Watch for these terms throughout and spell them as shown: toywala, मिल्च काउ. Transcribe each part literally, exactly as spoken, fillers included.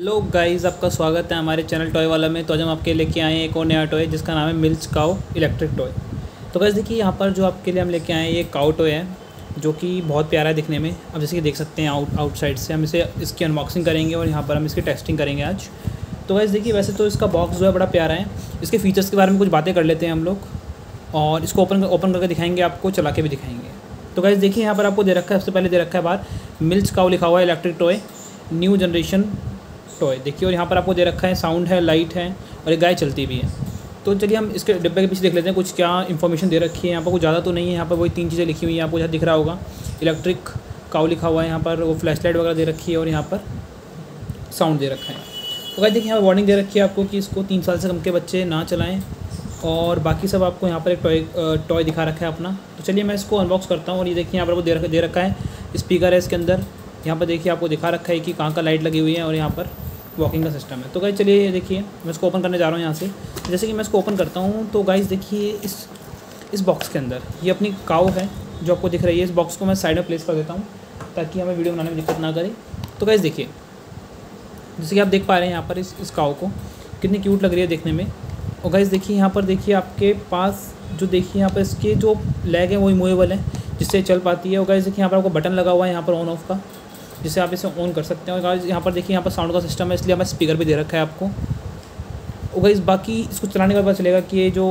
Hello guys, आपका स्वागत है हमारे चैनल टॉय वाला में। तो आज हम आपके लेके आए हैं एक और नया टॉय जिसका नाम है मिल्च काउ इलेक्ट्रिक टॉय। तो गाइस देखिए, यहाँ पर जो आपके लिए हम लेके आए हैं ये काउ टॉय है जो कि बहुत प्यारा है दिखने में। अब जैसे कि देख सकते हैं आउट आउटसाइड से हम इसे इसकी अनबॉक्सिंग करेंगे और यहाँ पर हम इसकी टेस्टिंग करेंगे आज। तो गाइस देखिए, वैसे तो इसका बॉक्स जो है बड़ा प्यारा है। इसके फीचर्स के बारे में कुछ बातें कर लेते हैं हम लोग और इसको ओपन ओपन करके दिखाएंगे, आपको चला के भी दिखाएंगे। तो गाइस देखिए, यहाँ पर आपको दे रखा है, सबसे पहले दे रखा है बाहर मिल्च काउ लिखा हुआ है electric toy new generation toy देखिए। और यहाँ पर आपको दे रखा है साउंड है, लाइट है और एक गाय चलती भी है। तो चलिए हम इसके डिब्बे के पीछे देख लेते हैं कुछ क्या इन्फॉर्मेशन दे रखी है। यहाँ पर कुछ ज़्यादा तो नहीं है, यहाँ पर वही तीन चीज़ें लिखी हुई हैं। आपको यहाँ दिख रहा होगा इलेक्ट्रिक काउ लिखा हुआ है, यहाँ पर वो फ्लैश लाइट वगैरह दे रखी है और यहाँ पर साउंड दे रखा है। तो गाइस देखिए, यहाँ पर वार्निंग दे रखी है आपको कि इसको तीन साल से कम के बच्चे ना चलाएँ। और बाकी सब आपको यहाँ पर एक टॉय टॉय दिखा रखा है अपना। तो चलिए मैं इसको अनबॉक्स करता हूँ। और ये देखिए, यहाँ पर वो दे रखा दे रखा है स्पीकर है इसके अंदर। यहाँ पर देखिए आपको दिखा रखा है कि कहाँ का लाइट लगी हुई है और यहाँ पर वॉकिंग का सिस्टम है। तो गाइस चलिए, ये देखिए मैं इसको ओपन करने जा रहा हूँ यहाँ से। जैसे कि मैं इसको ओपन करता हूँ तो गाइस देखिए, इस इस बॉक्स के अंदर ये अपनी काउ है जो आपको दिख रही है। इस बॉक्स को मैं साइड में प्लेस कर देता हूँ ताकि हमें वीडियो बनाने में दिक्कत ना करे। तो गाइस देखिए, जैसे कि आप देख पा रहे हैं यहाँ पर इस इस काउ को कितनी क्यूट लग रही है देखने में। और गाइस देखिए, यहाँ पर देखिए आपके पास जो देखिए यहाँ पर इसके जो लेग है वो रिमूवेबल है जिससे चल पाती है। और गाइस देखिए, यहाँ पर आपको बटन लगा हुआ है यहाँ पर ऑन ऑफ का, जिसे आप इसे ऑन कर सकते हैं। और गाइस यहाँ पर देखिए, यहाँ पर साउंड का सिस्टम है इसलिए हमें स्पीकर भी दे रखा है आपको। और गाइस बाकी इसको चलाने के बाद पता चलेगा कि ये जो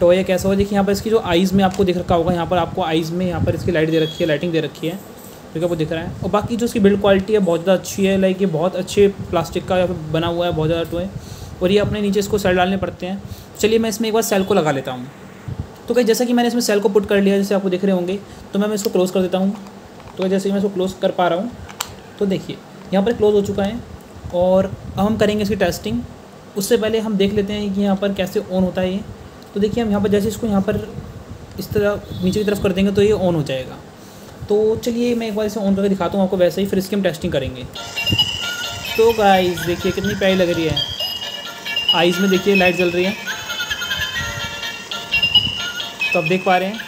टॉय है कैसा हो। देखिए यहाँ पर इसकी जो आइज़ में आपको दिख रखा होगा, यहाँ पर आपको आइज़ में यहाँ पर इसकी लाइट दे रखी है, लाइटिंग दे रखी है जो कि आपको दिख रहा है। और बाकी जो इसकी बिल्ड क्वालिटी है बहुत ज़्यादा अच्छी है। लाइक ये बहुत अच्छे प्लास्टिक का बना हुआ है, बहुत ज़्यादा टॉय। और ये अपने नीचे इसको सेल डालने पड़ते हैं। चलिए मैं इसमें एक बार सेल को लगा लेता हूँ। तो गाइस जैसा कि मैंने इसमें सेल को पुट कर लिया जैसे आपको दिख रहे होंगे, तो मैं इसको क्लोज़ कर देता हूँ। तो जैसे मैं इसको क्लोज़ कर पा रहा हूँ, तो देखिए यहाँ पर क्लोज़ हो चुका है। और अब हम करेंगे इसकी टेस्टिंग। उससे पहले हम देख लेते हैं कि यहाँ पर कैसे ऑन होता है ये। तो देखिए, हम यहाँ पर जैसे इसको यहाँ पर इस तरह नीचे की तरफ कर देंगे तो ये ऑन हो जाएगा। तो चलिए मैं एक बार इसे ऑन करके दिखाता हूँ आपको, वैसे ही फिर इसकी हम टेस्टिंग करेंगे। तो गाइस देखिए कितनी प्यारी लग रही है, आइज़ में देखिए लाइट जल रही है, तो आप देख पा रहे हैं।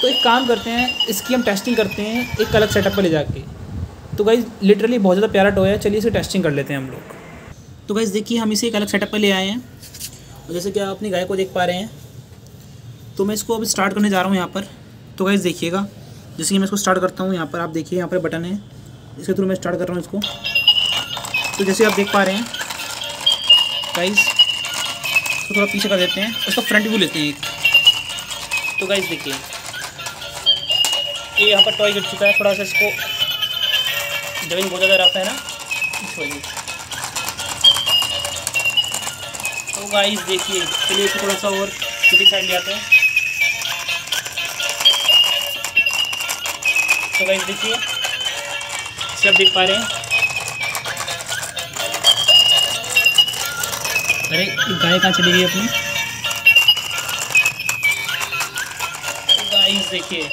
तो एक काम करते हैं, इसकी हम टेस्टिंग करते हैं एक अलग सेटअप पर ले जाके। तो गाइस लिटरली बहुत ज़्यादा प्यारा टॉय है। चलिए इसे टेस्टिंग कर लेते हैं हम लोग। तो गाइस देखिए, हम इसे एक अलग सेटअप पर ले आए हैं। तो जैसे कि आप अपनी गाय को देख पा रहे हैं, तो मैं इसको अब स्टार्ट करने जा रहा हूँ यहाँ पर। तो गाइस देखिएगा, जैसे कि मैं इसको स्टार्ट करता हूँ यहाँ पर आप देखिए, यहाँ पर बटन है, इसके थ्रू मैं स्टार्ट कर रहा हूँ इसको। तो जैसे आप देख पा रहे हैं गाइस, इसको थोड़ा पीछे कर देते हैं, उसका फ्रंट व्यू लेते हैं एक। तो गाइस देखिए, ये यहाँ पर टॉय गिर चुका है, थोड़ा सा इसको जमीन बहुत ज़्यादा रफ है ना, इस वजह से। तो गाइस देखिए, चलिए इसको थोड़ा सा और दूसरी साइड ले आते हैं। तो गाइस देखिए, सब देख पा रहे हैं। अरे गाय कहाँ चली गई अपनी। तो गाइस देखिए,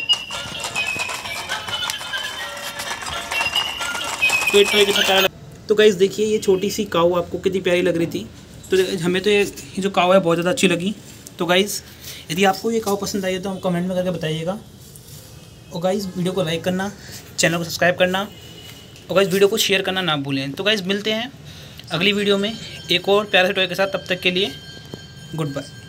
तो गाइस देखिए ये छोटी सी काऊ आपको कितनी प्यारी लग रही थी। तो हमें तो ये जो काऊ है बहुत ज़्यादा अच्छी लगी। तो गाइस यदि आपको ये काऊ पसंद आई है तो हम कमेंट में करके बताइएगा। और गाइस वीडियो को लाइक करना, चैनल को सब्सक्राइब करना और गाइस वीडियो को शेयर करना ना भूलें। तो गाइस मिलते हैं अगली वीडियो में एक और प्यारे टॉय के साथ। तब तक के लिए गुड बाय।